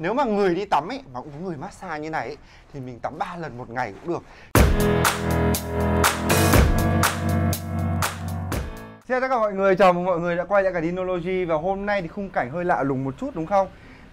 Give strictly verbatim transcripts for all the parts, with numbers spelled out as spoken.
Nếu mà người đi tắm ấy mà cũng có người massage như này ấy, thì mình tắm ba lần một ngày cũng được. Xin chào tất cả mọi người, chào mừng mọi người đã quay lại cả Dinology. Và hôm nay thì khung cảnh hơi lạ lùng một chút đúng không?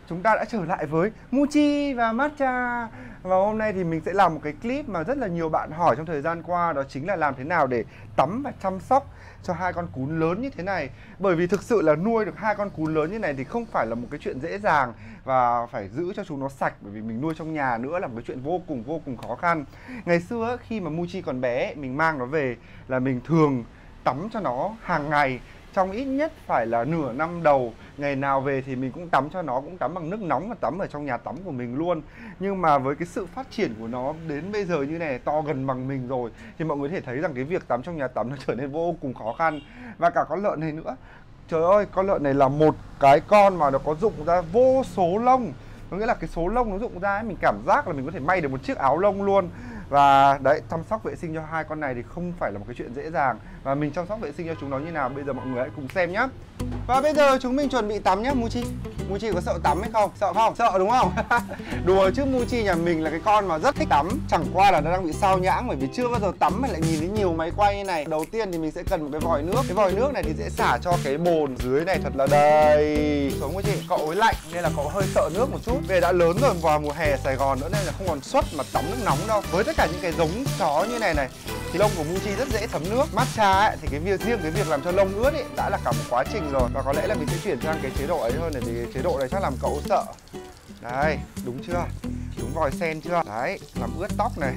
Chúng ta đã trở lại với Moochi và Matcha. Và hôm nay thì mình sẽ làm một cái clip mà rất là nhiều bạn hỏi trong thời gian qua. Đó chính là làm thế nào để tắm và chăm sóc cho hai con cún lớn như thế này. Bởi vì thực sự là nuôi được hai con cún lớn như này thì không phải là một cái chuyện dễ dàng. Và phải giữ cho chúng nó sạch, bởi vì mình nuôi trong nhà nữa là một cái chuyện vô cùng vô cùng khó khăn. Ngày xưa khi mà Moochi còn bé, mình mang nó về là mình thường tắm cho nó hàng ngày, trong ít nhất phải là nửa năm đầu. Ngày nào về thì mình cũng tắm cho nó, cũng tắm bằng nước nóng và tắm ở trong nhà tắm của mình luôn. Nhưng mà với cái sự phát triển của nó đến bây giờ như này, to gần bằng mình rồi, thì mọi người có thể thấy rằng cái việc tắm trong nhà tắm nó trở nên vô cùng khó khăn. Và cả con lợn này nữa. Trời ơi, con lợn này là một cái con mà nó có rụng ra vô số lông. Có nghĩa là cái số lông nó rụng ra ấy, mình cảm giác là mình có thể may được một chiếc áo lông luôn. Và đấy, chăm sóc vệ sinh cho hai con này thì không phải là một cái chuyện dễ dàng. Và mình chăm sóc vệ sinh cho chúng nó như nào, bây giờ mọi người hãy cùng xem nhé. Và bây giờ chúng mình chuẩn bị tắm nhé. Moochi, Moochi có sợ tắm hay không? Sợ không? Sợ đúng không? Đùa chứ Moochi nhà mình là cái con mà rất thích tắm. Chẳng qua là nó đang bị sao nhãng, bởi vì chưa bao giờ tắm mà lại nhìn thấy nhiều máy quay như này. Đầu tiên thì mình sẽ cần một cái vòi nước. Cái vòi nước này thì sẽ xả cho cái bồn dưới này thật là đầy. Xuống Moochi, cậu ấy lạnh nên là cậu hơi sợ nước một chút. Về đã lớn rồi, vào mùa hè Sài Gòn nữa nên là không còn suất mà tắm nước nóng đâu. Với tất cả những cái giống chó như này này thì lông của Moochi rất dễ thấm nước. Matcha ấy, thì cái việc riêng cái việc làm cho lông ướt ấy đã là cả một quá trình rồi. Và có lẽ là mình sẽ chuyển sang cái chế độ ấy hơn, vì chế độ này chắc làm cậu sợ. Đây, đúng chưa? Đúng vòi sen chưa? Đấy, làm ướt tóc này.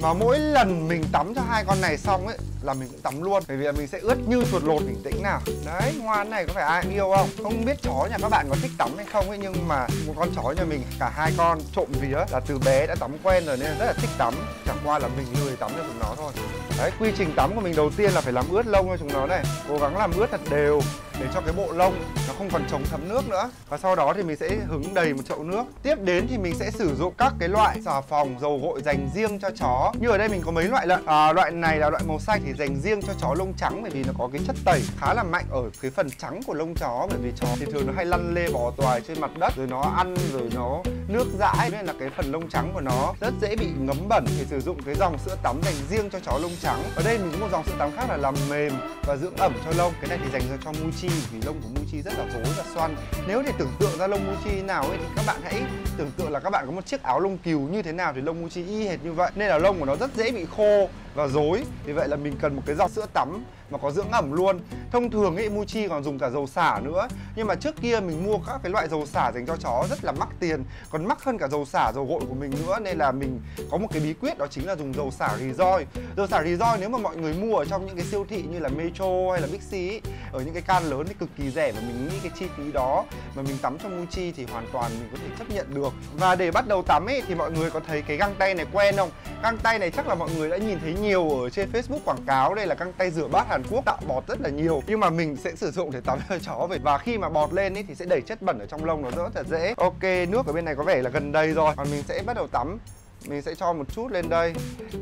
Mà mỗi lần mình tắm cho hai con này xong ấy là mình cũng tắm luôn, bởi vì là mình sẽ ướt như chuột lột. Bình tĩnh nào. Đấy, ngoan này, có phải ai cũng yêu không? Không biết chó nhà các bạn có thích tắm hay không ấy, nhưng mà một con chó nhà mình, cả hai con trộm vía là từ bé đã tắm quen rồi nên rất là thích tắm. Chẳng qua là mình lười tắm cho chúng nó thôi. Đấy, quy trình tắm của mình đầu tiên là phải làm ướt lông cho chúng nó này. Cố gắng làm ướt thật đều để cho cái bộ lông nó không còn chống thấm nước nữa. Và sau đó thì mình sẽ hứng đầy một chậu nước. Tiếp đến thì mình sẽ sử dụng các cái loại xà phòng, dầu gội dành riêng cho chó. Như ở đây mình có mấy loại lợn. À, loại này là loại màu xanh thì dành riêng cho chó lông trắng, bởi vì nó có cái chất tẩy khá là mạnh ở cái phần trắng của lông chó. Bởi vì chó thì thường nó hay lăn lê bò toài trên mặt đất, rồi nó ăn, rồi nó nước dãi, nên là cái phần lông trắng của nó rất dễ bị ngấm bẩn. Thì sử dụng cái dòng sữa tắm dành riêng cho chó lông trắng. Ở đây mình có một dòng sữa tắm khác là làm mềm và dưỡng ẩm cho lông. Cái này thì dành cho Moochi, vì lông của Moochi rất là rối và xoăn. Nếu để tưởng tượng ra lông Moochi nào ấy thì các bạn hãy tưởng tượng là các bạn có một chiếc áo lông cừu như thế nào thì lông Moochi y hệt như vậy, nên là lông của nó rất dễ bị khô và rối. Vì vậy là mình cần một cái dòng sữa tắm mà có dưỡng ẩm luôn. Thông thường ấy Moochi còn dùng cả dầu xả nữa, nhưng mà trước kia mình mua các cái loại dầu xả dành cho chó rất là mắc tiền, còn mắc hơn cả dầu xả dầu gội của mình nữa, nên là mình có một cái bí quyết, đó chính là dùng dầu xả Rejoice. Dầu xả Rejoice nếu mà mọi người mua ở trong những cái siêu thị như là Metro hay là Big C ấy, ở những cái can lớn thì cực kỳ rẻ, và mình nghĩ cái chi phí đó mà mình tắm cho Moochi thì hoàn toàn mình có thể chấp nhận được. Và để bắt đầu tắm ấy thì mọi người có thấy cái găng tay này quen không? Găng tay này chắc là mọi người đã nhìn thấy nhiều ở trên Facebook quảng cáo. Đây là găng tay rửa bát Hàn Quốc, tạo bọt rất là nhiều, nhưng mà mình sẽ sử dụng để tắm cho chó vậy. Và khi mà bọt lên ấy thì sẽ đẩy chất bẩn ở trong lông nó rất là dễ. Ok, nước ở bên này có vẻ là gần đầy rồi, còn mình sẽ bắt đầu tắm. Mình sẽ cho một chút lên đây.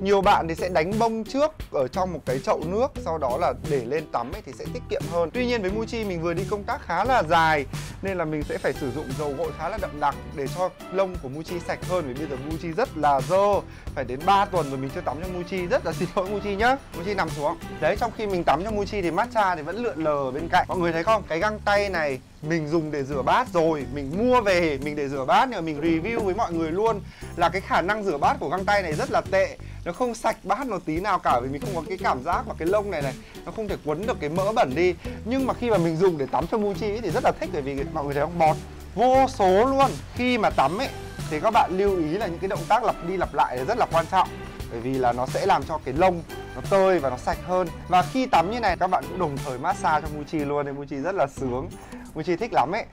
Nhiều bạn thì sẽ đánh bông trước ở trong một cái chậu nước, sau đó là để lên tắm ấy thì sẽ tiết kiệm hơn. Tuy nhiên với Moochi mình vừa đi công tác khá là dài nên là mình sẽ phải sử dụng dầu gội khá là đậm đặc để cho lông của Moochi sạch hơn. Vì bây giờ Moochi rất là dơ, phải đến ba tuần rồi mình chưa tắm cho Moochi. Rất là xin lỗi Moochi nhá. Moochi nằm xuống. Đấy, trong khi mình tắm cho Moochi thì Matcha thì vẫn lượn lờ ở bên cạnh. Mọi người thấy không? Cái găng tay này mình dùng để rửa bát rồi, mình mua về mình để rửa bát, nhưng mà mình review với mọi người luôn là cái khả năng rửa bát của găng tay này rất là tệ. Nó không sạch bát nó tí nào cả, vì mình không có cái cảm giác và cái lông này này nó không thể quấn được cái mỡ bẩn đi. Nhưng mà khi mà mình dùng để tắm cho Moochi thì rất là thích, bởi vì mọi người thấy không, bọt vô số luôn. Khi mà tắm ấy thì các bạn lưu ý là những cái động tác lặp đi lặp lại là rất là quan trọng, bởi vì là nó sẽ làm cho cái lông nó tơi và nó sạch hơn. Và khi tắm như này các bạn cũng đồng thời massage cho Moochi luôn, nên Moochi rất là sướng. Moochi thích lắm ấy.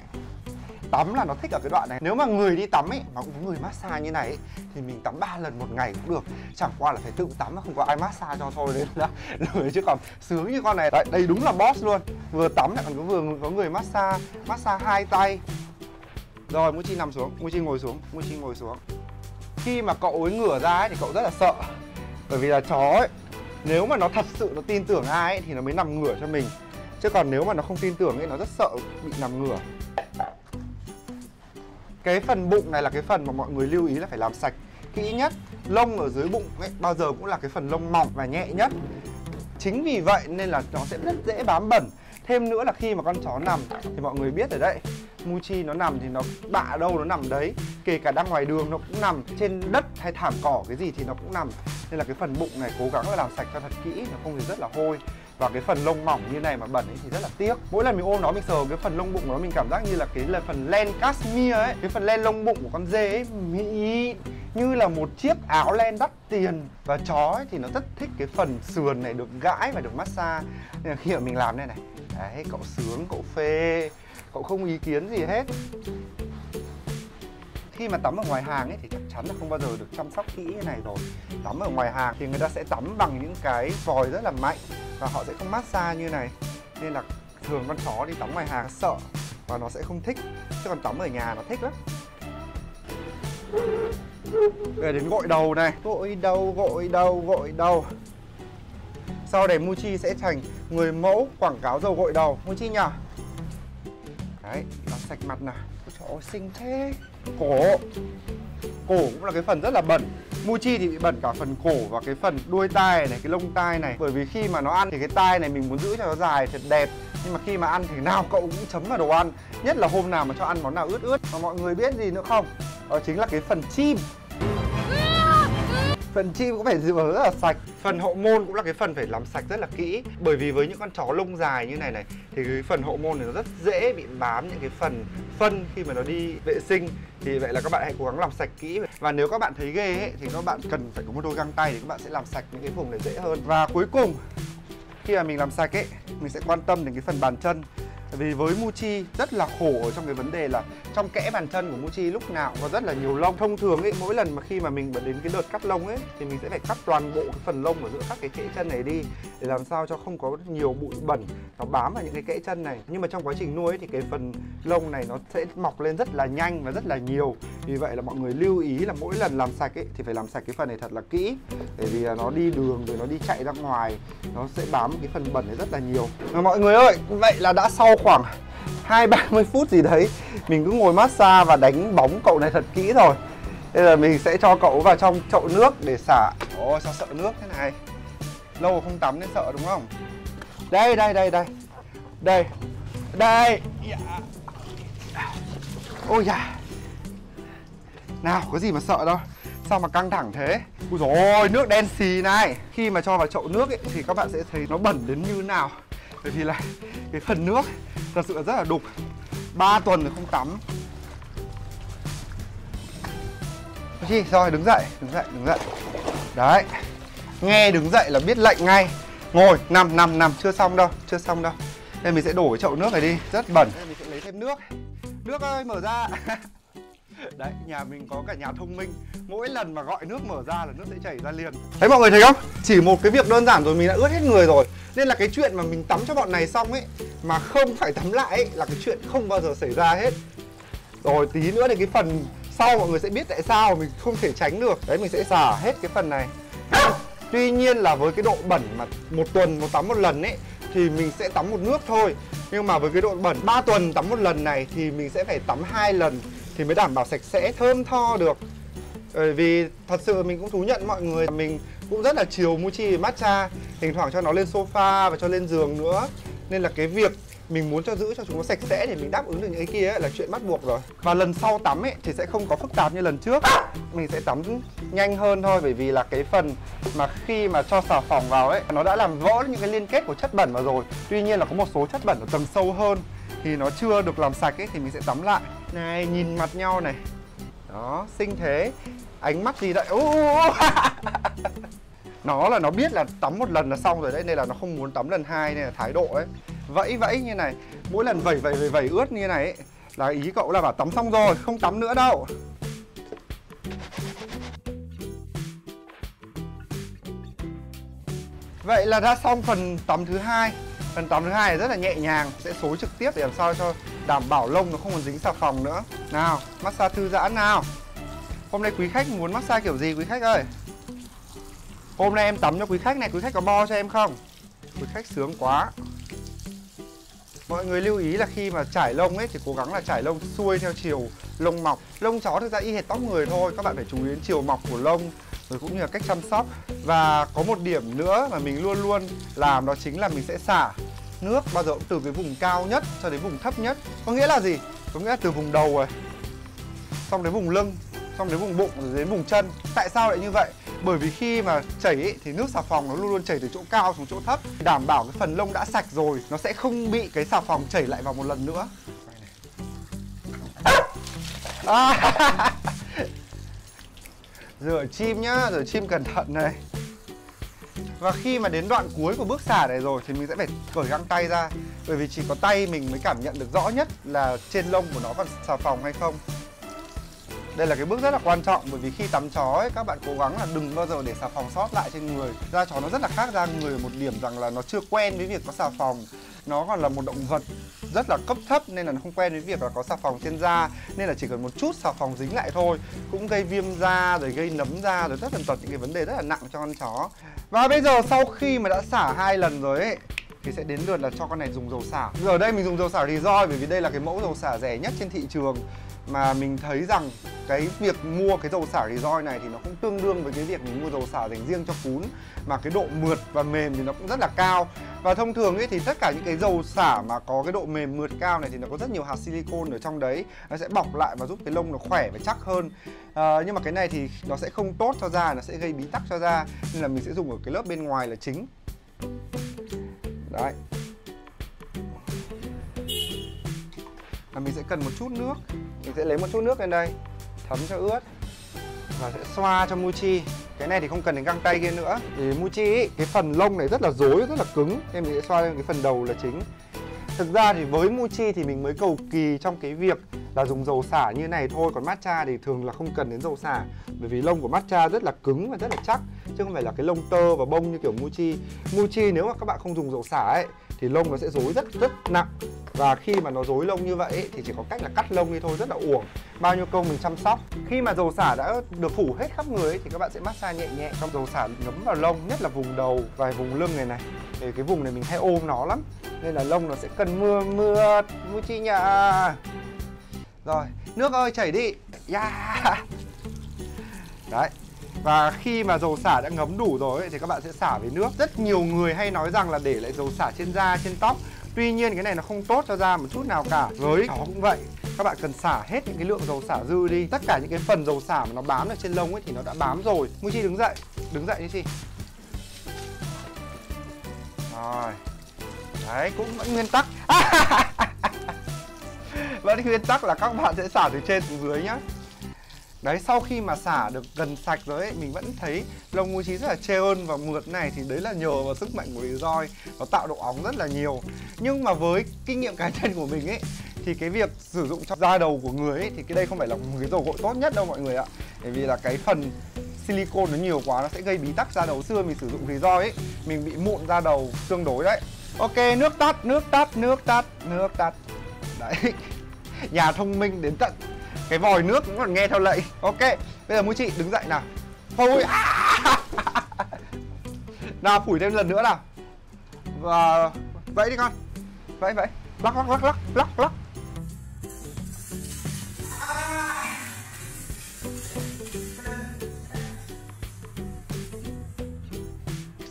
Tắm là nó thích ở cái đoạn này. Nếu mà người đi tắm ấy mà cũng có người massage như này ấy, thì mình tắm ba lần một ngày cũng được. Chẳng qua là phải tự tắm mà không có ai massage cho thôi, nên là lười. Chứ còn sướng như con này. Đấy, đây đúng là boss luôn. Vừa tắm lại còn có vừa có người massage, massage hai tay. Rồi Moochi nằm xuống, Moochi ngồi xuống, Moochi ngồi xuống. Khi mà cậu ấy ngửa ra ấy, thì cậu rất là sợ, bởi vì là chó ấy, nếu mà nó thật sự nó tin tưởng ai ấy, thì nó mới nằm ngửa cho mình. Chứ còn nếu mà nó không tin tưởng ấy, nó rất sợ bị nằm ngửa. Cái phần bụng này là cái phần mà mọi người lưu ý là phải làm sạch kỹ nhất. Lông ở dưới bụng ấy, bao giờ cũng là cái phần lông mỏng và nhẹ nhất. Chính vì vậy nên là nó sẽ rất dễ bám bẩn. Thêm nữa là khi mà con chó nằm thì mọi người biết ở đấy, Moochi nó nằm thì nó bạ đâu nó nằm đấy, kể cả đang ngoài đường nó cũng nằm, trên đất hay thảm cỏ cái gì thì nó cũng nằm. Nên là cái phần bụng này cố gắng là làm sạch cho thật kỹ, nó không thì rất là hôi. Và cái phần lông mỏng như này mà bẩn ấy thì rất là tiếc. Mỗi lần mình ôm nó, mình sờ cái phần lông bụng của nó, mình cảm giác như là cái là phần len cashmere ấy, cái phần len lông bụng của con dê ấy, mỹ như là một chiếc áo len đắt tiền. Và chó ấy thì nó rất thích cái phần sườn này được gãi và được massage. Nên là khi mà mình làm đây này, đấy, cậu sướng, cậu phê, cậu không ý kiến gì hết. Khi mà tắm ở ngoài hàng ấy thì chắc chắn là không bao giờ được chăm sóc kỹ như này rồi. Tắm ở ngoài hàng thì người ta sẽ tắm bằng những cái vòi rất là mạnh và họ sẽ không massage như này. Nên là thường con chó đi tắm ngoài hàng sợ và nó sẽ không thích. Chứ còn tắm ở nhà nó thích lắm. Để đến gội đầu này, gội đầu, gội đầu, gội đầu. Sau này Moochi sẽ thành người mẫu quảng cáo dầu gội đầu, Moochi nhỉ? Đấy, làm sạch mặt nào. Trời ơi, xinh thế. Cổ, cổ cũng là cái phần rất là bẩn. Moochi thì bị bẩn cả phần cổ và cái phần đuôi tai này, cái lông tai này. Bởi vì khi mà nó ăn thì cái tai này mình muốn giữ cho nó dài thật đẹp. Nhưng mà khi mà ăn thì nào cậu cũng chấm vào đồ ăn. Nhất là hôm nào mà cho ăn món nào ướt ướt. Mà mọi người biết gì nữa không? Đó chính là cái phần chim. Phần chim cũng phải giữ rất là sạch. Phần hậu môn cũng là cái phần phải làm sạch rất là kỹ. Bởi vì với những con chó lông dài như này này thì cái phần hậu môn này nó rất dễ bị bám những cái phần phân khi mà nó đi vệ sinh. Thì vậy là các bạn hãy cố gắng làm sạch kỹ. Và nếu các bạn thấy ghê ấy, thì các bạn cần phải có một đôi găng tay thì các bạn sẽ làm sạch những cái vùng này dễ hơn. Và cuối cùng, khi mà mình làm sạch ấy, mình sẽ quan tâm đến cái phần bàn chân. Vì với Moochi rất là khổ ở trong cái vấn đề là trong kẽ bàn chân của Moochi lúc nào có rất là nhiều lông. Thông thường ấy, mỗi lần mà khi mà mình đến cái đợt cắt lông ấy thì mình sẽ phải cắt toàn bộ cái phần lông ở giữa các cái kẽ chân này đi để làm sao cho không có nhiều bụi bẩn nó bám vào những cái kẽ chân này. Nhưng mà trong quá trình nuôi ấy, thì cái phần lông này nó sẽ mọc lên rất là nhanh và rất là nhiều. Vì vậy là mọi người lưu ý là mỗi lần làm sạch ấy thì phải làm sạch cái phần này thật là kỹ. Bởi vì nó đi đường rồi nó đi chạy ra ngoài, nó sẽ bám cái phần bẩn này rất là nhiều. Mà mọi người ơi, vậy là đã sau khoảng hai ba mươi phút gì đấy mình cứ ngồi massage và đánh bóng cậu này thật kỹ rồi. Bây giờ mình sẽ cho cậu vào trong chậu nước để xả. Ôi sao sợ nước thế này, lâu không tắm nên sợ đúng không? Đây đây đây đây đây đây. Ôi da, nào có gì mà sợ đâu, sao mà căng thẳng thế. Ui dồi ôi, nước đen xì này. Khi mà cho vào chậu nước ấy, thì các bạn sẽ thấy nó bẩn đến như nào. Bởi vì là cái phần nước thật sự rất là đục. Ba tuần rồi không tắm. Chi, rồi đứng dậy, đứng dậy, đứng dậy. Đấy, nghe đứng dậy là biết lệnh ngay. Ngồi, nằm, nằm, nằm, chưa xong đâu, chưa xong đâu. Nên mình sẽ đổ cái chậu nước này đi, rất bẩn. Nên mình sẽ lấy thêm nước. Nước ơi, mở ra. Đấy, nhà mình có cả nhà thông minh. Mỗi lần mà gọi nước mở ra là nước sẽ chảy ra liền. Thấy mọi người thấy không? Chỉ một cái việc đơn giản rồi mình đã ướt hết người rồi. Nên là cái chuyện mà mình tắm cho bọn này xong ấy mà không phải tắm lại ấy, là cái chuyện không bao giờ xảy ra hết. Rồi tí nữa thì cái phần sau mọi người sẽ biết tại sao mình không thể tránh được. Đấy, mình sẽ xả hết cái phần này. Tuy nhiên là với cái độ bẩn mà một tuần một tắm một lần ấy thì mình sẽ tắm một nước thôi. Nhưng mà với cái độ bẩn ba tuần tắm một lần này thì mình sẽ phải tắm hai lần thì mới đảm bảo sạch sẽ thơm tho được. Bởi vì thật sự mình cũng thú nhận mọi người, mình cũng rất là chiều Moochi và Matcha, thỉnh thoảng cho nó lên sofa và cho lên giường nữa. Nên là cái việc mình muốn cho giữ cho chúng nó sạch sẽ để mình đáp ứng được những cái kia ấy, là chuyện bắt buộc rồi. Và lần sau tắm ấy thì sẽ không có phức tạp như lần trước. Mình sẽ tắm nhanh hơn thôi, bởi vì là cái phần mà khi mà cho xà phòng vào ấy, nó đã làm vỡ những cái liên kết của chất bẩn vào rồi. Tuy nhiên là có một số chất bẩn ở tầng sâu hơn thì nó chưa được làm sạch ấy, thì mình sẽ tắm lại. Này, nhìn mặt nhau này. Đó, xinh thế. Ánh mắt gì đấy. uh, uh. Nó là nó biết là tắm một lần là xong rồi đấy. Nên là nó không muốn tắm lần hai, nên là thái độ ấy vẫy vẫy như này. Mỗi lần vẩy vẩy vẩy vẩy ướt như này ấy, là ý cậu là bảo tắm xong rồi, không tắm nữa đâu. Vậy là đã xong phần tắm thứ hai. Phần tắm thứ hai rất là nhẹ nhàng, sẽ xối trực tiếp để làm sao cho đảm bảo lông nó không còn dính xà phòng nữa. Nào, massage thư giãn nào. Hôm nay quý khách muốn massage kiểu gì quý khách ơi? Hôm nay em tắm cho quý khách này, quý khách có bo cho em không? Quý khách sướng quá. Mọi người lưu ý là khi mà chải lông ấy thì cố gắng là chải lông xuôi theo chiều lông mọc. Lông chó thực ra y hệt tóc người thôi, các bạn phải chú ý đến chiều mọc của lông rồi cũng như là cách chăm sóc. Và có một điểm nữa mà mình luôn luôn làm, đó chính là mình sẽ xả nước bao giờ cũng từ cái vùng cao nhất cho đến vùng thấp nhất. Có nghĩa là gì? Có nghĩa là từ vùng đầu rồi, xong đến vùng lưng, xong đến vùng bụng, rồi đến vùng chân. Tại sao lại như vậy? Bởi vì khi mà chảy ý, thì nước xà phòng nó luôn luôn chảy từ chỗ cao xuống chỗ thấp, đảm bảo cái phần lông đã sạch rồi nó sẽ không bị cái xà phòng chảy lại vào một lần nữa. À. Rửa chim nhá, rửa chim cẩn thận này. Và khi mà đến đoạn cuối của bước xả này rồi thì mình sẽ phải cởi găng tay ra, bởi vì chỉ có tay mình mới cảm nhận được rõ nhất là trên lông của nó còn xà phòng hay không. Đây là cái bước rất là quan trọng, bởi vì khi tắm chó ấy, các bạn cố gắng là đừng bao giờ để xà phòng sót lại trên người. Da chó nó rất là khác da người một điểm rằng là nó chưa quen với việc có xà phòng. Nó còn là một động vật rất là cấp thấp nên là nó không quen với việc là có xà phòng trên da, nên là chỉ cần một chút xà phòng dính lại thôi cũng gây viêm da rồi gây nấm da rồi rất là tật những cái vấn đề rất là nặng cho con chó. Và bây giờ sau khi mà đã xả hai lần rồi ấy, thì sẽ đến lượt là cho con này dùng dầu xả. Giờ đây mình dùng dầu xả Rejoice bởi vì đây là cái mẫu dầu xả rẻ nhất trên thị trường, mà mình thấy rằng cái việc mua cái dầu xả Rejoice này thì nó cũng tương đương với cái việc mình mua dầu xả dành riêng cho cún, mà cái độ mượt và mềm thì nó cũng rất là cao. Và thông thường ấy thì tất cả những cái dầu xả mà có cái độ mềm mượt cao này thì nó có rất nhiều hạt silicon ở trong đấy, nó sẽ bọc lại và giúp cái lông nó khỏe và chắc hơn. À, nhưng mà cái này thì nó sẽ không tốt cho da, nó sẽ gây bí tắc cho da, nên là mình sẽ dùng ở cái lớp bên ngoài là chính. Đấy. Và mình sẽ cần một chút nước, mình sẽ lấy một chút nước lên đây thấm cho ướt và sẽ xoa cho Moochi. Cái này thì không cần đến găng tay kia nữa. Thì Moochi cái phần lông này rất là rối, rất là cứng, nên mình sẽ xoa lên cái phần đầu là chính. Thực ra thì với Moochi thì mình mới cầu kỳ trong cái việc là dùng dầu xả như này thôi, còn Matcha thì thường là không cần đến dầu xả, bởi vì lông của Matcha rất là cứng và rất là chắc, chứ không phải là cái lông tơ và bông như kiểu Moochi. Moochi nếu mà các bạn không dùng dầu xả ấy thì lông nó sẽ rối rất rất nặng, và khi mà nó rối lông như vậy ấy, thì chỉ có cách là cắt lông đi thôi, rất là uổng bao nhiêu công mình chăm sóc. Khi mà dầu xả đã được phủ hết khắp người ấy, thì các bạn sẽ massage nhẹ nhẹ trong dầu xả ngấm vào lông, nhất là vùng đầu và vùng lưng này này. Thì cái vùng này mình hay ôm nó lắm nên là lông nó sẽ cần mưa mưa Moochi nhà. Rồi, nước ơi chảy đi. Yeah. Đấy. Và khi mà dầu xả đã ngấm đủ rồi ấy, thì các bạn sẽ xả với nước. Rất nhiều người hay nói rằng là để lại dầu xả trên da, trên tóc. Tuy nhiên cái này nó không tốt cho da một chút nào cả. Với chó cũng vậy, các bạn cần xả hết những cái lượng dầu xả dư đi. Tất cả những cái phần dầu xả mà nó bám ở trên lông ấy thì nó đã bám rồi. Moochi đứng dậy, đứng dậy đi chị. Rồi. Đấy, cũng vẫn nguyên tắc. Vẫn nguyên tắc là các bạn sẽ xả từ trên xuống dưới nhá. Đấy, sau khi mà xả được gần sạch rồi ấy, mình vẫn thấy lông Moochi rất là trơn ơn và mượt này, thì đấy là nhờ vào sức mạnh của Rejoice, nó tạo độ óng rất là nhiều. Nhưng mà với kinh nghiệm cá nhân của mình ấy, thì cái việc sử dụng cho da đầu của người ấy, thì cái đây không phải là một cái dầu gội tốt nhất đâu mọi người ạ. Bởi vì là cái phần silicon nó nhiều quá, nó sẽ gây bí tắc da đầu. Xưa mình sử dụng Rejoice ấy, mình bị mụn da đầu tương đối đấy. Ok, nước tắt, nước tắt, nước tắt, nước tắt. Đấy, nhà thông minh đến tận cái vòi nước cũng còn nghe theo lệnh. Ok, bây giờ Moochi đứng dậy nào. Thôi à. Nào, phủi thêm lần nữa nào. Và vẫy đi con. Vẫy vẫy. Lắc lắc lắc lắc lắc lắc.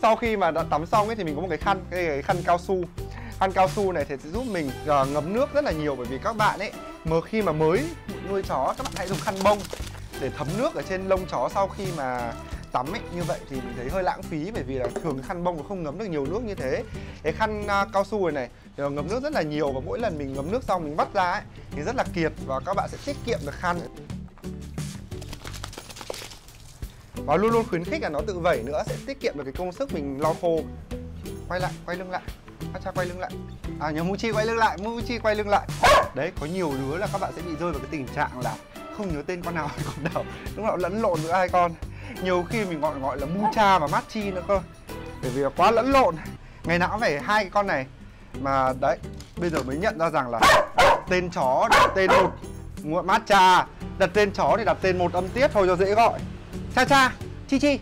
Sau khi mà đã tắm xong ấy thì mình có một cái khăn, cái, cái khăn cao su. Khăn cao su này thì sẽ giúp mình uh, ngấm nước rất là nhiều, bởi vì các bạn ấy mà khi mà mới nuôi chó, các bạn hãy dùng khăn bông để thấm nước ở trên lông chó sau khi mà tắm ấy. Như vậy thì mình thấy hơi lãng phí, bởi vì là thường khăn bông nó không ngấm được nhiều nước như thế. Cái khăn uh, cao su này này thì nó ngấm nước rất là nhiều, và mỗi lần mình ngấm nước xong mình vắt ra ấy thì rất là kiệt, và các bạn sẽ tiết kiệm được khăn. Và luôn luôn khuyến khích là nó tự vẩy nữa, sẽ tiết kiệm được cái công sức mình lau khô. Quay lại, quay lưng lại. Matcha quay lưng lại. À nhớ Moochi quay lưng lại, Moochi quay lưng lại. Đấy, có nhiều đứa là các bạn sẽ bị rơi vào cái tình trạng là không nhớ tên con nào hay con nào, lúc nào lẫn lộn giữa hai con. Nhiều khi mình gọi gọi là Matcha và Matchi nữa cơ, bởi vì là quá lẫn lộn. Ngày nào cũng phải hai cái con này. Mà đấy, bây giờ mới nhận ra rằng là tên chó đặt tên một Matcha, đặt tên chó thì đặt tên một âm tiết thôi cho dễ gọi. Cha cha, chi chi.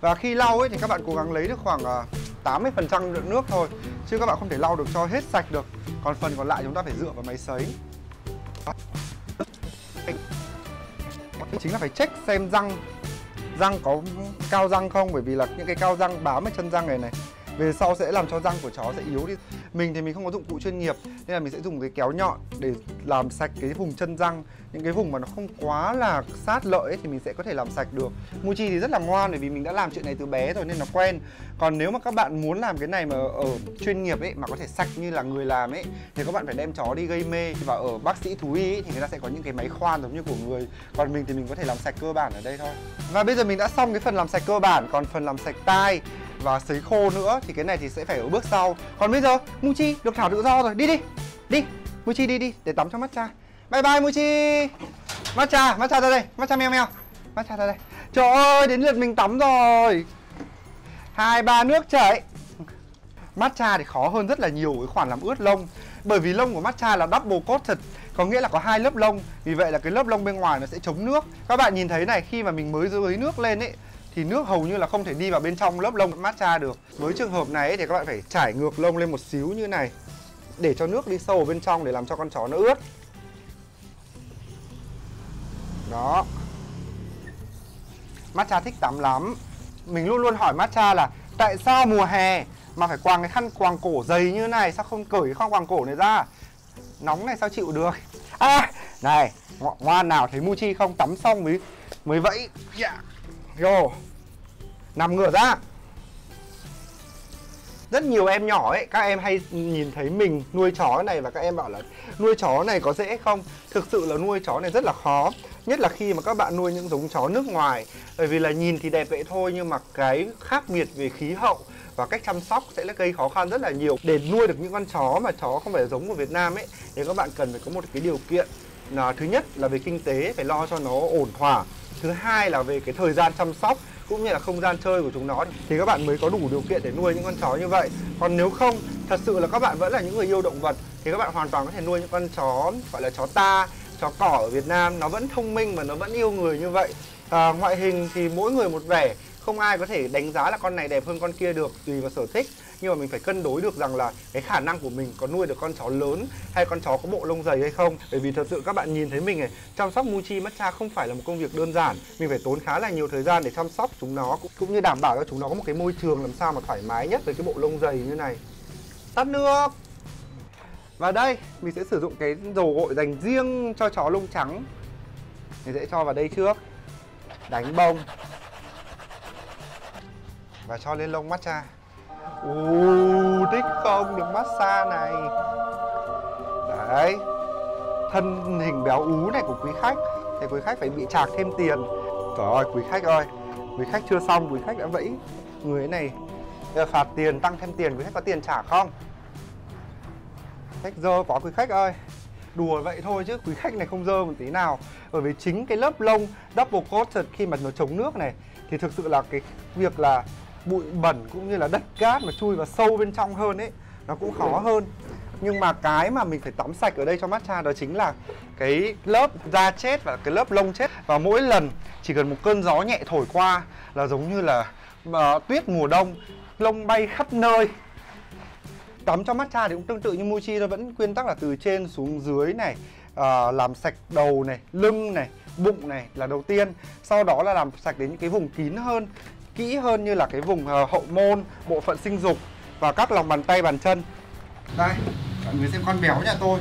Và khi lau ấy thì các bạn cố gắng lấy được khoảng tám mươi phần trăm lượng nước thôi, chứ các bạn không thể lau được cho hết sạch được. Còn phần còn lại chúng ta phải dựa vào máy sấy. Chính là phải check xem răng răng có cao răng không, bởi vì là những cái cao răng bám ở chân răng này này về sau sẽ làm cho răng của chó sẽ yếu đi. Mình thì mình không có dụng cụ chuyên nghiệp nên là mình sẽ dùng cái kéo nhọn để làm sạch cái vùng chân răng. Những cái vùng mà nó không quá là sát lợi ấy, thì mình sẽ có thể làm sạch được. Moochi thì rất là ngoan bởi vì mình đã làm chuyện này từ bé rồi nên nó quen. Còn nếu mà các bạn muốn làm cái này mà ở chuyên nghiệp ấy, mà có thể sạch như là người làm ấy, thì các bạn phải đem chó đi gây mê. Và ở bác sĩ thú y ấy, thì người ta sẽ có những cái máy khoan giống như của người. Còn mình thì mình có thể làm sạch cơ bản ở đây thôi. Và bây giờ mình đã xong cái phần làm sạch cơ bản. Còn phần làm sạch tai và sấy khô nữa thì cái này thì sẽ phải ở bước sau. Còn bây giờ Moochi được thả tự do rồi, đi đi đi Moochi đi đi để tắm cho Matcha. Bye bye Moochi. Matcha, Matcha ra đây, Matcha meo meo, Matcha ra đây. Trời ơi, đến lượt mình tắm rồi. Hai ba nước chảy. Matcha thì khó hơn rất là nhiều cái khoản làm ướt lông, bởi vì lông của Matcha là double coated, có nghĩa là có hai lớp lông, vì vậy là cái lớp lông bên ngoài nó sẽ chống nước. Các bạn nhìn thấy này, khi mà mình mới dưới nước lên ấy thì nước hầu như là không thể đi vào bên trong lớp lông Matcha được. Với trường hợp này ấy, thì các bạn phải trải ngược lông lên một xíu như này để cho nước đi sâu ở bên trong để làm cho con chó nó ướt. Đó. Matcha thích tắm lắm. Mình luôn luôn hỏi Matcha là tại sao mùa hè mà phải quàng cái khăn quàng cổ dày như này, sao không cởi cái khăn quàng cổ này ra? Nóng này sao chịu được. À, này, ngoan nào, thấy Moochi không? Tắm xong mới mới vẫy. Yeah. Yo. Nằm ngửa ra. Rất nhiều em nhỏ ấy, các em hay nhìn thấy mình nuôi chó này và các em bảo là nuôi chó này có dễ không? Thực sự là nuôi chó này rất là khó, nhất là khi mà các bạn nuôi những giống chó nước ngoài. Bởi vì là nhìn thì đẹp vậy thôi nhưng mà cái khác biệt về khí hậu và cách chăm sóc sẽ là gây khó khăn rất là nhiều. Để nuôi được những con chó mà chó không phải giống của Việt Nam ấy thì các bạn cần phải có một cái điều kiện là, thứ nhất là về kinh tế phải lo cho nó ổn thỏa, thứ hai là về cái thời gian chăm sóc cũng như là không gian chơi của chúng nó, thì các bạn mới có đủ điều kiện để nuôi những con chó như vậy. Còn nếu không, thật sự là các bạn vẫn là những người yêu động vật thì các bạn hoàn toàn có thể nuôi những con chó gọi là chó ta, chó cỏ ở Việt Nam, nó vẫn thông minh mà nó vẫn yêu người như vậy. À, ngoại hình thì mỗi người một vẻ, không ai có thể đánh giá là con này đẹp hơn con kia được, tùy vào sở thích. Nhưng mà mình phải cân đối được rằng là cái khả năng của mình có nuôi được con chó lớn hay con chó có bộ lông dày hay không. Bởi vì thật sự các bạn nhìn thấy mình này, chăm sóc Moochi, Matcha không phải là một công việc đơn giản. Mình phải tốn khá là nhiều thời gian để chăm sóc chúng nó, cũng như đảm bảo cho chúng nó có một cái môi trường làm sao mà thoải mái nhất với cái bộ lông dày như này. Tắt nước. Và đây, mình sẽ sử dụng cái dầu gội dành riêng cho chó lông trắng. Mình sẽ cho vào đây trước. Đánh bông và cho lên lông Matcha. Ồ, thích không? Được massage này. Đấy. Thân hình béo ú này của quý khách thì quý khách phải bị trạc thêm tiền. Trời ơi, quý khách ơi, quý khách chưa xong, quý khách đã vẫy người này. Bây giờ phạt tiền, tăng thêm tiền, quý khách có tiền trả không? Khách dơ quá quý khách ơi. Đùa vậy thôi chứ quý khách này không dơ một tí nào. Bởi vì chính cái lớp lông double coated khi mà nó chống nước này thì thực sự là cái việc là bụi bẩn cũng như là đất cát mà chui vào sâu bên trong hơn ấy, nó cũng khó hơn. Nhưng mà cái mà mình phải tắm sạch ở đây cho Matcha đó chính là cái lớp da chết và cái lớp lông chết. Và mỗi lần chỉ cần một cơn gió nhẹ thổi qua là giống như là uh, tuyết mùa đông, lông bay khắp nơi. Tắm cho Matcha thì cũng tương tự như Moochi thôi, vẫn nguyên tắc là từ trên xuống dưới này, uh, làm sạch đầu này, lưng này, bụng này là đầu tiên. Sau đó là làm sạch đến những cái vùng kín hơn, kỹ hơn như là cái vùng hậu môn, bộ phận sinh dục và các lòng bàn tay, bàn chân. Đây, mọi người xem con béo nhà tôi.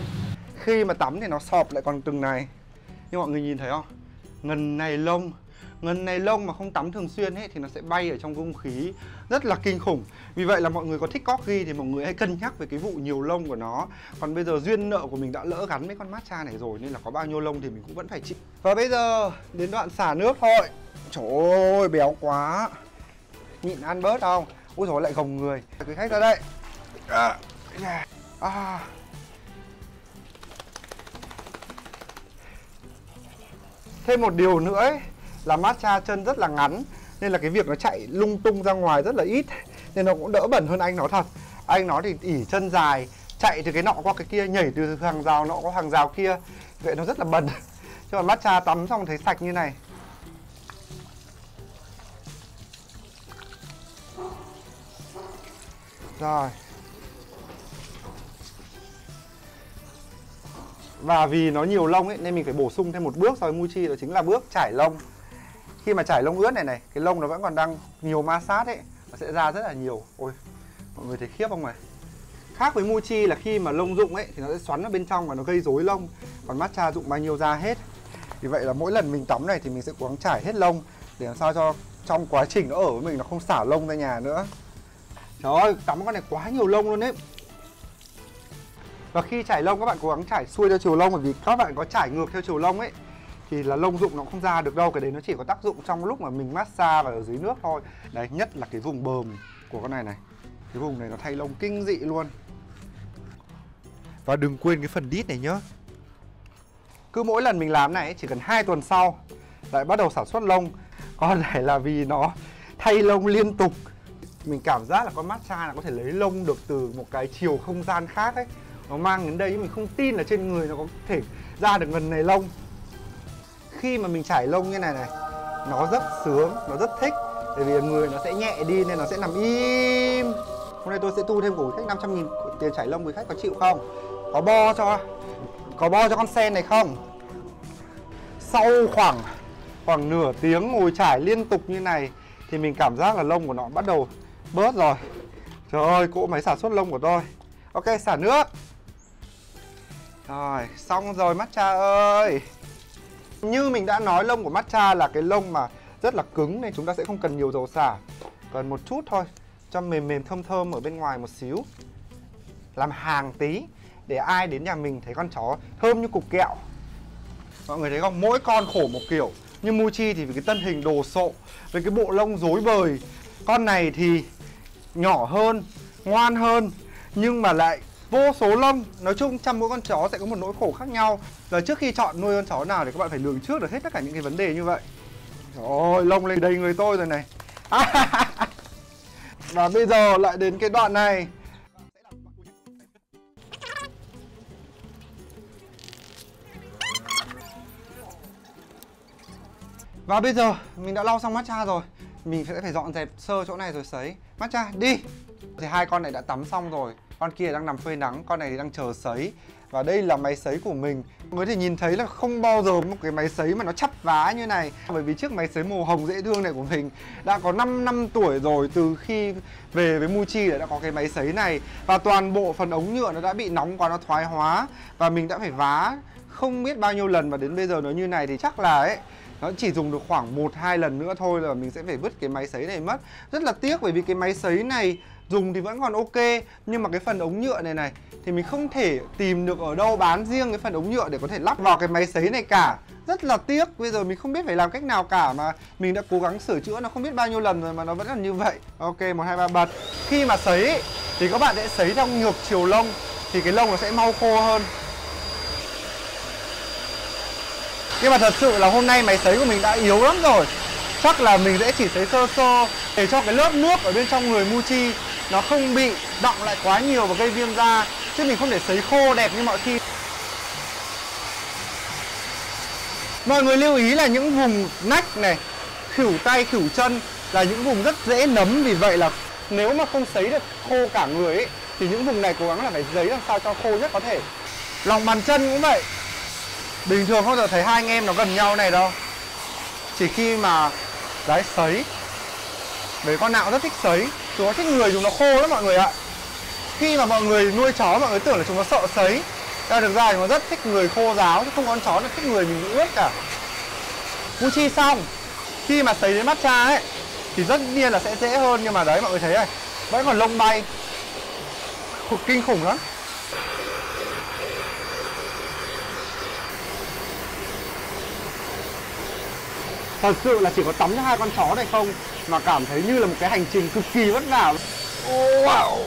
Khi mà tắm thì nó sọp lại còn từng này. Nhưng mọi người nhìn thấy không? Ngần này lông, ngần này lông mà không tắm thường xuyên hết thì nó sẽ bay ở trong không khí rất là kinh khủng. Vì vậy là mọi người có thích corgi thì mọi người hãy cân nhắc về cái vụ nhiều lông của nó. Còn bây giờ duyên nợ của mình đã lỡ gắn với con Matcha này rồi nên là có bao nhiêu lông thì mình cũng vẫn phải chịu. Và bây giờ đến đoạn xả nước thôi. Trời ơi, béo quá. Nhịn ăn bớt không? Úi dồi, lại gồng người. Quý khách ra đây. À, à. Thêm một điều nữa ấy, là Matcha chân rất là ngắn nên là cái việc nó chạy lung tung ra ngoài rất là ít, nên nó cũng đỡ bẩn hơn anh nó thật. Anh nó thì ỉ chân dài, chạy từ cái nọ qua cái kia, nhảy từ hàng rào nọ qua hàng rào kia, vậy nó rất là bẩn. Chứ mà Matcha tắm xong thấy sạch như này. Rồi. Và vì nó nhiều lông ấy nên mình phải bổ sung thêm một bước so với Moochi, đó chính là bước trải lông. Khi mà trải lông ướt này này, cái lông nó vẫn còn đang nhiều ma sát ấy, nó sẽ ra rất là nhiều. Ôi, mọi người thấy khiếp không này? Khác với Moochi là khi mà lông rụng ấy thì nó sẽ xoắn ở bên trong và nó gây rối lông. Còn Matcha rụng bao nhiêu ra hết. Vì vậy là mỗi lần mình tắm này thì mình sẽ cố gắng trải hết lông để làm sao cho trong quá trình nó ở với mình nó không xả lông ra nhà nữa. Trời ơi, tắm con này quá nhiều lông luôn ấy. Và khi trải lông các bạn cố gắng trải xuôi theo chiều lông, bởi vì các bạn có trải ngược theo chiều lông ấy thì là lông rụng nó không ra được đâu. Cái đấy nó chỉ có tác dụng trong lúc mà mình massage và ở dưới nước thôi. Đấy, nhất là cái vùng bờm của con này này. Cái vùng này nó thay lông kinh dị luôn. Và đừng quên cái phần đít này nhá. Cứ mỗi lần mình làm này chỉ cần hai tuần sau lại bắt đầu sản xuất lông. Con này là vì nó thay lông liên tục. Mình cảm giác là con Matcha là có thể lấy lông được từ một cái chiều không gian khác ấy. Nó mang đến đây nhưng mình không tin là trên người nó có thể ra được ngần này lông. Khi mà mình trải lông như này này, nó rất sướng, nó rất thích. Bởi vì người nó sẽ nhẹ đi nên nó sẽ nằm im. Hôm nay tôi sẽ tu thêm của khách năm trăm nghìn tiền trải lông, quý khách có chịu không? Có bo cho Có bo cho con sen này không? Sau khoảng Khoảng nửa tiếng ngồi trải liên tục như này thì mình cảm giác là lông của nó bắt đầu bớt rồi. Trời ơi, cỗ máy sản xuất lông của tôi. Ok, xả nước. Rồi, xong rồi Matcha ơi. Như mình đã nói, lông của Matcha là cái lông mà rất là cứng nên chúng ta sẽ không cần nhiều dầu xả. Cần một chút thôi, cho mềm mềm thơm thơm ở bên ngoài một xíu. Làm hàng tí để ai đến nhà mình thấy con chó thơm như cục kẹo. Mọi người thấy không? Mỗi con khổ một kiểu. Như Moochi thì vì cái thân hình đồ sộ, với cái bộ lông rối bời. Con này thì nhỏ hơn, ngoan hơn, nhưng mà lại vô số lông. Nói chung trong mỗi con chó sẽ có một nỗi khổ khác nhau. Rồi trước khi chọn nuôi con chó nào thì các bạn phải lường trước được hết tất cả những cái vấn đề như vậy. Trời ơi, lông lên đầy người tôi rồi này. Và bây giờ lại đến cái đoạn này. Và bây giờ mình đã lau xong Matcha rồi. Mình sẽ phải dọn dẹp sơ chỗ này rồi sấy. Matcha đi. Thì hai con này đã tắm xong rồi. Con kia đang nằm phơi nắng, con này thì đang chờ sấy. Và đây là máy sấy của mình. Mọi người thì nhìn thấy là không bao giờ một cái máy sấy mà nó chắp vá như này. Bởi vì chiếc máy sấy màu hồng dễ thương này của mình đã có năm năm tuổi rồi. Từ khi về với Moochi đã có cái máy sấy này. Và toàn bộ phần ống nhựa nó đã bị nóng quá, nó thoái hóa. Và mình đã phải vá không biết bao nhiêu lần. Và đến bây giờ nó như này thì chắc là ấy, nó chỉ dùng được khoảng một hai lần nữa thôi là mình sẽ phải vứt cái máy sấy này mất. Rất là tiếc bởi vì cái máy sấy này dùng thì vẫn còn ok, nhưng mà cái phần ống nhựa này này thì mình không thể tìm được ở đâu bán riêng cái phần ống nhựa để có thể lắp vào cái máy sấy này cả. Rất là tiếc, bây giờ mình không biết phải làm cách nào cả, mà mình đã cố gắng sửa chữa nó không biết bao nhiêu lần rồi mà nó vẫn là như vậy. Ok, một hai ba bật. Khi mà sấy thì các bạn sẽ sấy theo ngược chiều lông thì cái lông nó sẽ mau khô hơn. Nhưng mà thật sự là hôm nay máy sấy của mình đã yếu lắm rồi. Chắc là mình sẽ chỉ sấy sơ sơ để cho cái lớp nước ở bên trong người Moochi nó không bị đọng lại quá nhiều và gây viêm da. Chứ mình không thể sấy khô đẹp như mọi khi. Mọi người lưu ý là những vùng nách này, khuỷu tay, khuỷu chân là những vùng rất dễ nấm. Vì vậy là nếu mà không sấy được khô cả người ấy, thì những vùng này cố gắng là phải sấy làm sao cho khô nhất có thể. Lòng bàn chân cũng vậy. Bình thường không giờ thấy hai anh em nó gần nhau này đâu. Chỉ khi mà đấy sấy. Bởi con nào rất thích sấy. Chúng nó thích người chúng nó khô lắm mọi người ạ. Khi mà mọi người nuôi chó mọi người tưởng là chúng nó sợ sấy. Ra được ra chúng nó rất thích người khô ráo. Chứ không con chó nó thích người mình ướt cả. Moochi xong. Khi mà sấy đến Matcha ấy thì rất nhiên là sẽ dễ hơn. Nhưng mà đấy mọi người thấy này, vẫn còn lông bay. Khủng kinh khủng lắm. Thật sự là chỉ có tắm cho hai con chó này không mà cảm thấy như là một cái hành trình cực kỳ vất vả. Wow.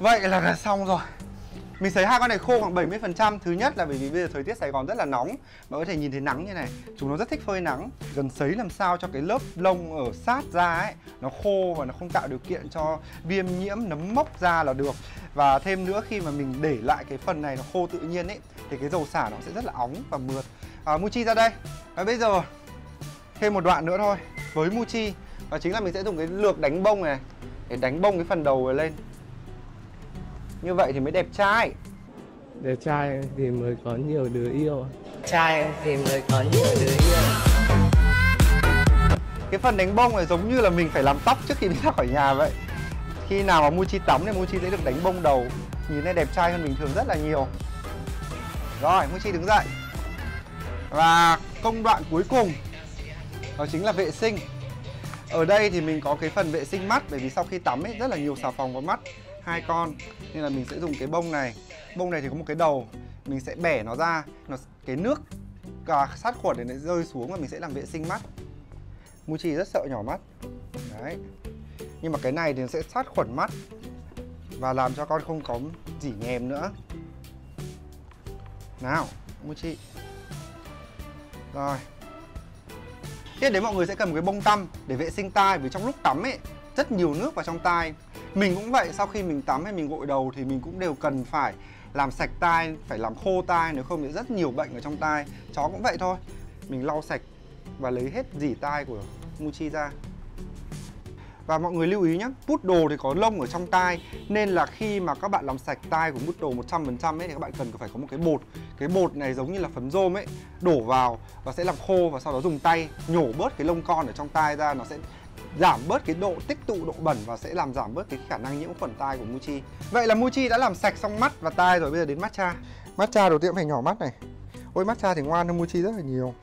Vậy là đã xong rồi. Mình sấy hai con này khô khoảng bảy mươi phần trăm. Thứ nhất là bởi vì bây giờ thời tiết Sài Gòn rất là nóng. Mọi người có thể nhìn thấy nắng như này. Chúng nó rất thích phơi nắng. Cần sấy làm sao cho cái lớp lông ở sát da ấy nó khô và nó không tạo điều kiện cho viêm nhiễm nấm mốc da là được. Và thêm nữa khi mà mình để lại cái phần này nó khô tự nhiên ấy thì cái dầu xả nó sẽ rất là óng và mượt. À, Moochi ra đây. Và bây giờ thêm một đoạn nữa thôi với Moochi. Và chính là mình sẽ dùng cái lược đánh bông này để Phải đánh bông cái phần đầu lên. Như vậy thì mới đẹp trai. Đẹp trai thì mới có nhiều đứa yêu. Trai thì mới có nhiều đứa yêu. Cái phần đánh bông này giống như là mình phải làm tóc trước khi đi ra khỏi nhà vậy. Khi nào mà Moochi tắm thì Moochi sẽ được đánh bông đầu. Nhìn này đẹp trai hơn bình thường rất là nhiều. Rồi, Moochi đứng dậy. Và công đoạn cuối cùng đó chính là vệ sinh. Ở đây thì mình có cái phần vệ sinh mắt, bởi vì sau khi tắm ấy rất là nhiều xà phòng vào mắt, hai con. Nên là mình sẽ dùng cái bông này. Bông này thì có một cái đầu, mình sẽ bẻ nó ra, nó cái nước cả sát khuẩn để nó rơi xuống và mình sẽ làm vệ sinh mắt. Moochi rất sợ nhỏ mắt. Đấy. Nhưng mà cái này thì nó sẽ sát khuẩn mắt và làm cho con không có dỉ nhèm nữa. Nào, Moochi. Rồi. Tiếp đến mọi người sẽ cầm cái bông tăm để vệ sinh tai, vì trong lúc tắm ấy rất nhiều nước vào trong tai. Mình cũng vậy, sau khi mình tắm hay mình gội đầu thì mình cũng đều cần phải làm sạch tai, phải làm khô tai, nếu không thì rất nhiều bệnh ở trong tai. Chó cũng vậy thôi. Mình lau sạch và lấy hết dỉ tai của Moochi ra. Và mọi người lưu ý nhé, poodle thì có lông ở trong tai, nên là khi mà các bạn làm sạch tai của poodle một trăm phần trăm ấy thì các bạn cần phải có một cái bột. Cái bột này giống như là phấn rôm ấy, đổ vào và sẽ làm khô, và sau đó dùng tay nhổ bớt cái lông con ở trong tai ra. Nó sẽ giảm bớt cái độ tích tụ, độ bẩn và sẽ làm giảm bớt cái khả năng nhiễm khuẩn tai của Moochi. Vậy là Moochi đã làm sạch xong mắt và tai rồi, bây giờ đến Matcha. Matcha đầu tiên phải nhỏ mắt này. Ôi, Matcha thì ngoan hơn Moochi rất là nhiều.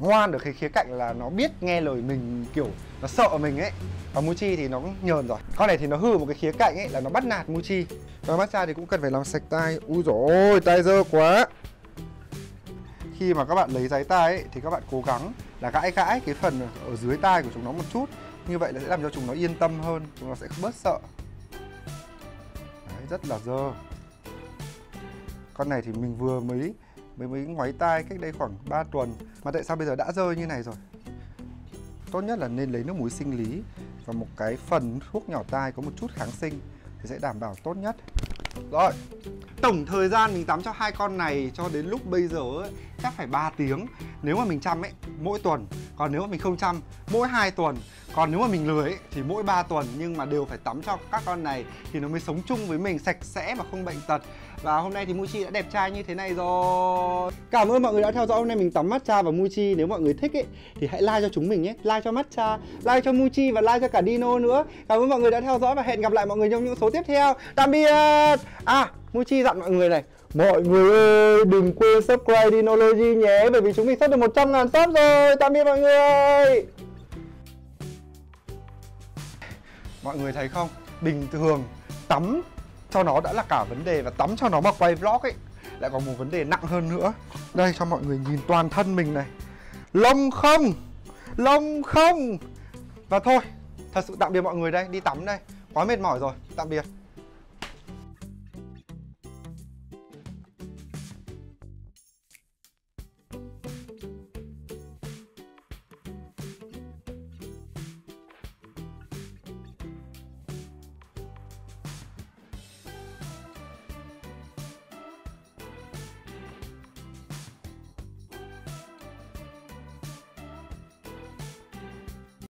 Ngoan được cái khía cạnh là nó biết nghe lời mình, kiểu nó sợ mình ấy. Và Moochi thì nó cũng nhờn rồi. Con này thì nó hư một cái khía cạnh ấy là nó bắt nạt Moochi. Và Matcha thì cũng cần phải làm sạch tai. Úi dồi ôi, tai dơ quá. Khi mà các bạn lấy giấy tai ấy thì các bạn cố gắng là gãi gãi cái phần ở dưới tai của chúng nó một chút. Như vậy là sẽ làm cho chúng nó yên tâm hơn, chúng nó sẽ bớt sợ. Đấy, rất là dơ. Con này thì mình vừa mới Mới mới ngoáy tai cách đây khoảng ba tuần. Mà tại sao bây giờ đã rơi như này rồi. Tốt nhất là nên lấy nước muối sinh lý và một cái phần thuốc nhỏ tai có một chút kháng sinh thì sẽ đảm bảo tốt nhất. Rồi. Tổng thời gian mình tắm cho hai con này cho đến lúc bây giờ ấy, chắc phải ba tiếng. Nếu mà mình chăm ấy, mỗi tuần. Còn nếu mà mình không chăm, mỗi hai tuần. Còn nếu mà mình lười ấy, thì mỗi ba tuần. Nhưng mà đều phải tắm cho các con này thì nó mới sống chung với mình sạch sẽ và không bệnh tật. Và hôm nay thì Moochi đã đẹp trai như thế này rồi. Cảm ơn mọi người đã theo dõi. Hôm nay mình tắm Matcha và Moochi. Nếu mọi người thích ấy, thì hãy like cho chúng mình nhé. Like cho Matcha, like cho Moochi và like cho cả Dino nữa. Cảm ơn mọi người đã theo dõi và hẹn gặp lại mọi người trong những số tiếp theo. Tạm biệt. À, Moochi dặn mọi người này. Mọi người ơi, đừng quên subscribe Dinology nhé. Bởi vì chúng mình sắp được một trăm ngàn sub rồi. Tạm biệt mọi người ơi. Mọi người thấy không? Bình thường tắm cho nó đã là cả vấn đề, và tắm cho nó mà quay vlog ấy lại còn một vấn đề nặng hơn nữa. Đây, cho mọi người nhìn toàn thân mình này. Lông không, lông không. Và thôi, thật sự tạm biệt mọi người đây, đi tắm đây. Quá mệt mỏi rồi, tạm biệt.